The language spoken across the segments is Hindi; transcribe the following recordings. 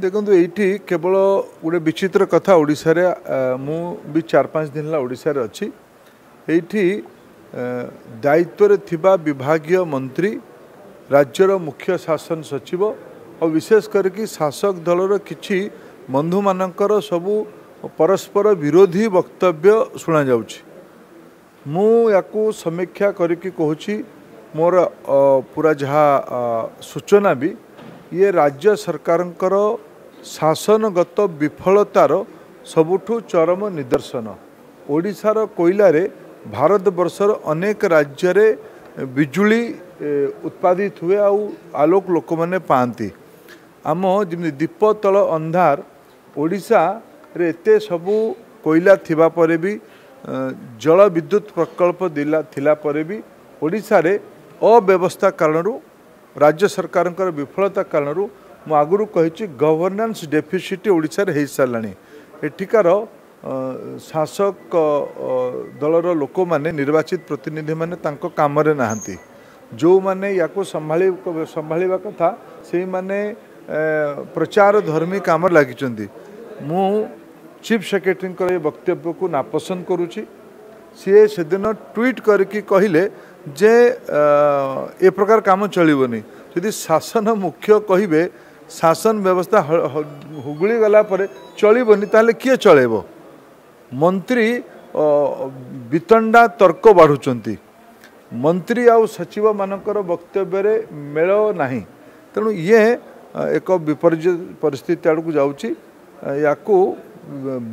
देखो ये केवल गोटे विचित्र कथा ओडिशा रे मु भी 4-5 दिन ला ओडिशा रे अछि। एठी दायित्व रे थिबा विभागीय मंत्री राज्यर मुख्य शासन सचिव और विशेष करके शासक दलर किछि बंधु मानकर सबू परस्पर विरोधी वक्तव्य सुना जाउछि। मु याकू समीक्षा करके कहूछि मोर पूरा जहा सूचना भी ये राज्य सरकार शासनगत विफलतार सबुठु चरम निदर्शन। ओडिशार कोइलारे भारतवर्षर अनेक राज्य रे बिजुली उत्पादित हुए आउ आलोक लोक मैंने पाती। आम जमी दीप तल अंधार ओडिशा रे एते सबू कोइला थिबा परे भी जल विद्युत प्रकल्प थिला परे भी ओडिशा रे अव्यवस्था कारण राज्य सरकार विफलता कारण मु आगुरी कही गवर्नेंस डेफिसिट ओडिशा रे सारे एठिकार शासक दलर लोक माने निर्वाचित प्रतिनिधि माने तांको काम रे नाहंती। जो माने याको संभालिबा कथा से माने प्रचार धर्मी काम लागिचंती। मु चीफ सेक्रेटरी वक्तव्य को नापसंद करुची। सी से दिन ट्वीट करके कहले जे ए प्रकार काम चलबनी। यदि शासन मुख्य कहे शासन व्यवस्था हुगुली गला पर चलबनी ताले किए चलेबो। मंत्री वितंडा तर्क बाढ़ुचंती। मंत्री आउ सचिव मानकर वक्तव्य रे मेल नाही। तेणु ये एक विपर्य परिस्थिति आड़ को जाउची। याकू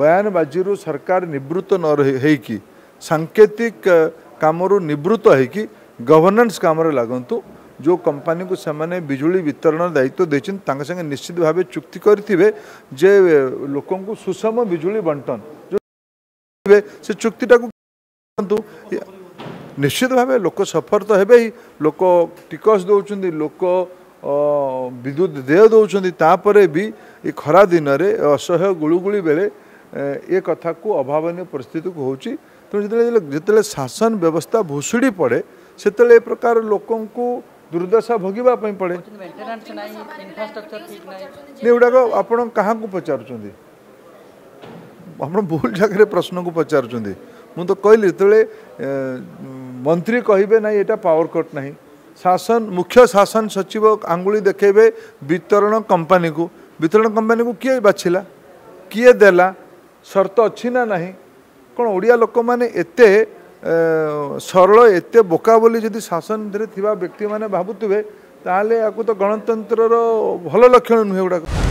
बयानबाजी रु सरकार निवृत्त न होइकी सांकेतिक कामरू निवृत्त होइकी गवर्नेंस काम रे लागंतु। जो कंपनी को सामने बिजुली वितरण दायित्व देछिन तांग संगे निश्चित भाव चुक्ति करथिबे जे लोकन को सुषम बिजुली बंटन जो से चुक्तिटा को निश्चित भाव लोक सफर तो हेबे ही। लोक टिकस दउचुंदी लोक विद्युत देय दउचुंदी तापरे भी ये खरा दिन रे असह्य गुळुगुळी बेले ये कथा को अभावनीय परिस्थिति को होची। तो जिते शासन व्यवस्था भुसुड़ी पड़े से ए प्रकार लोकों को दुर्दशा भोगवाई पड़े। गुड़ाक आप पचार भूल जगह प्रश्न को पचार तो कहली जिते मंत्री कहे ना ये पावर कट ना शासन मुख्य शासन सचिव आंगुली देखेबे वितरण कंपनी को। वितरण कंपनी को किए बाछिला किए देला सर्त अच्छी ना नहीं कौन ओडिया लोक मैंने एते सरल एते बोका बोली जदि शासन थिबा व्यक्ति मैंने भाबुतुबे ताले आकु तो गणतंत्रर भल लक्षण नुहे।